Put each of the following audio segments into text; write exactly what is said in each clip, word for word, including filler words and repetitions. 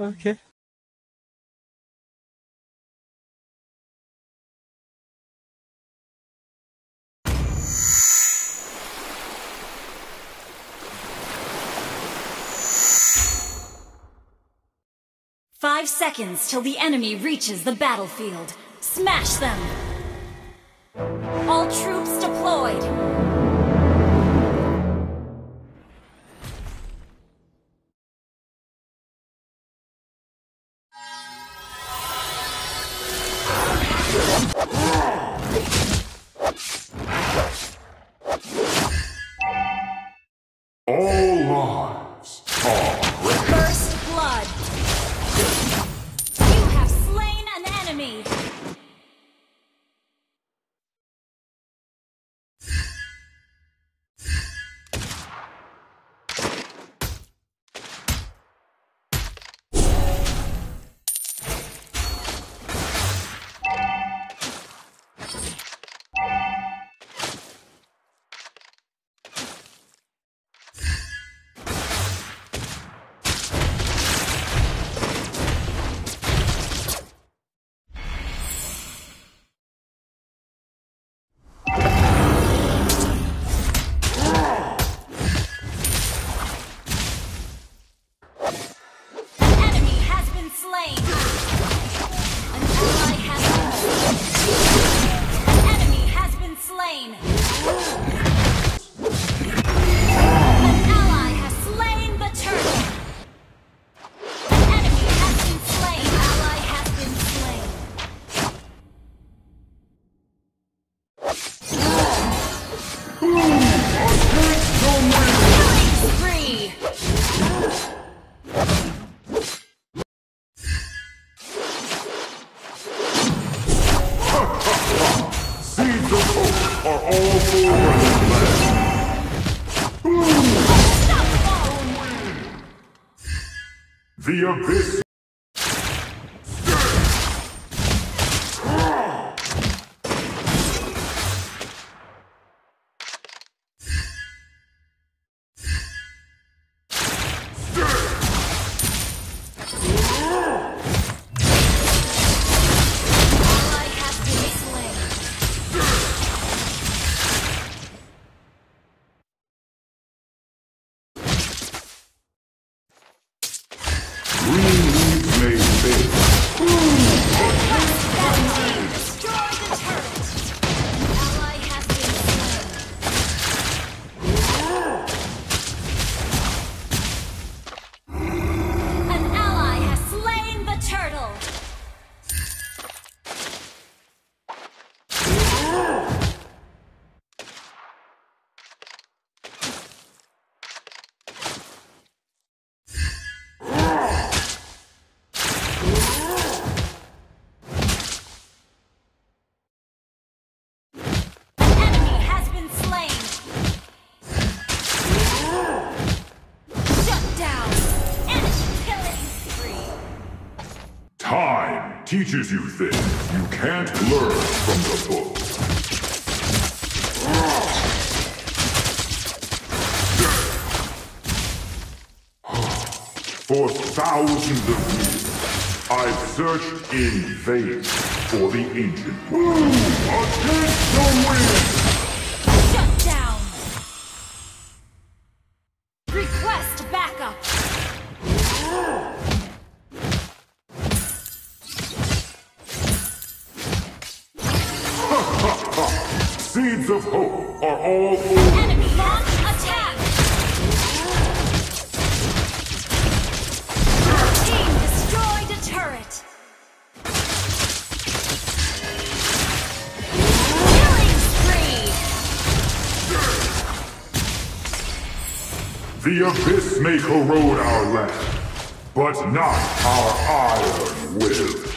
Okay. Five seconds till the enemy reaches the battlefield. Smash them! All troops deployed! All lives are ready. First blood! You have slain an enemy! The abyss. Teaches you things you can't learn from the book. For thousands of years, I've searched in vain for the ancient world. Against the wind! Shut down! Request backup! Seeds of hope are all over. Enemy launch attack! Your team destroyed a turret! Killing spree! The abyss may corrode our land, but not our iron will.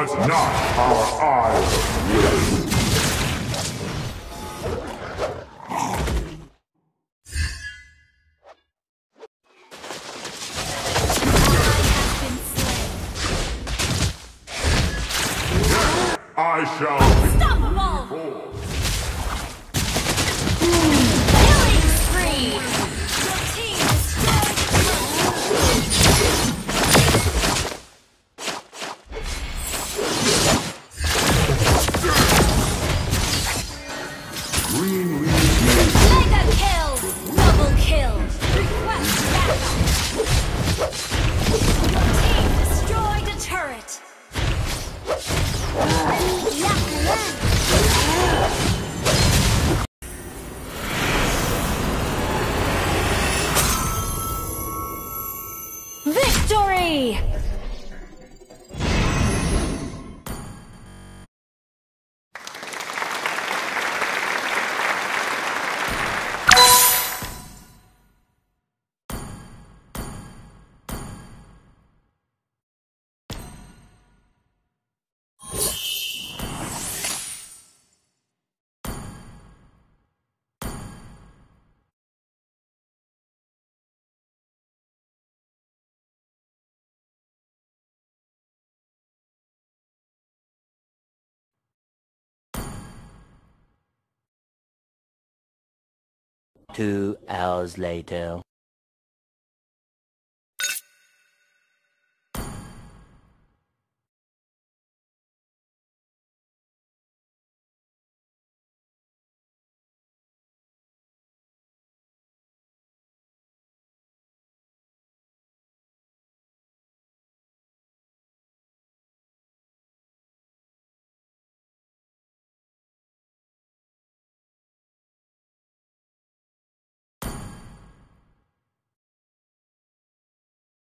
But not our eyes. Victory! Two hours later.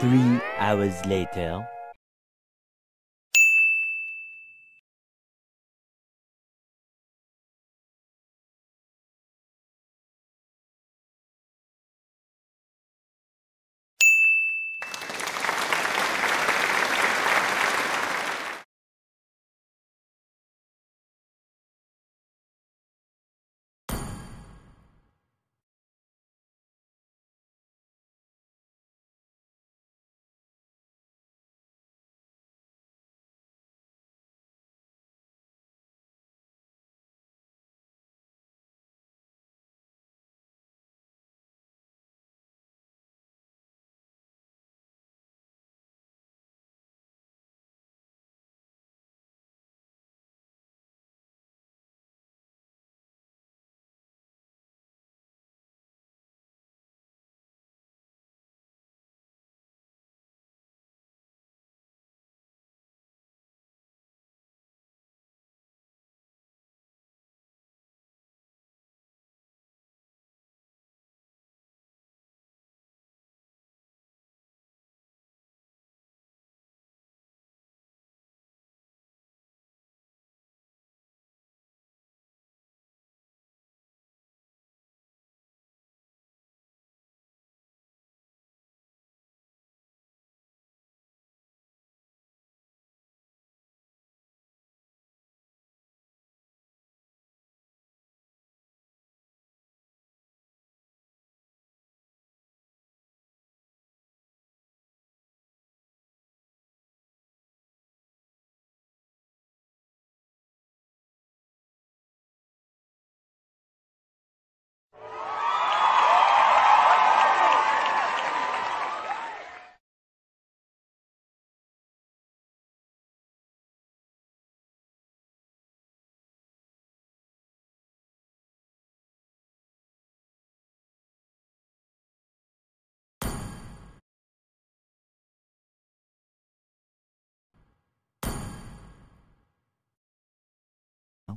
Three hours later.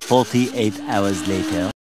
forty-eight hours later,